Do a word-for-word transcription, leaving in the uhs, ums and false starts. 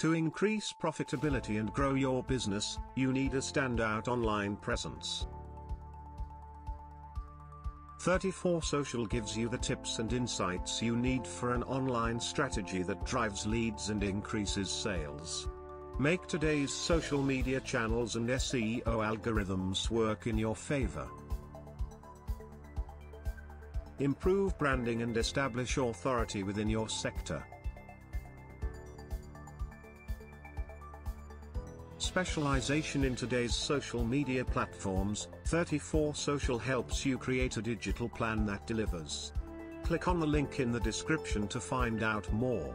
To increase profitability and grow your business, you need a standout online presence. thirty-four Social gives you the tips and insights you need for an online strategy that drives leads and increases sales. Make today's social media channels and S E O algorithms work in your favor. Improve branding and establish authority within your sector. Specialization in today's social media platforms, thirty-four Social helps you create a digital plan that delivers. Click on the link in the description to find out more.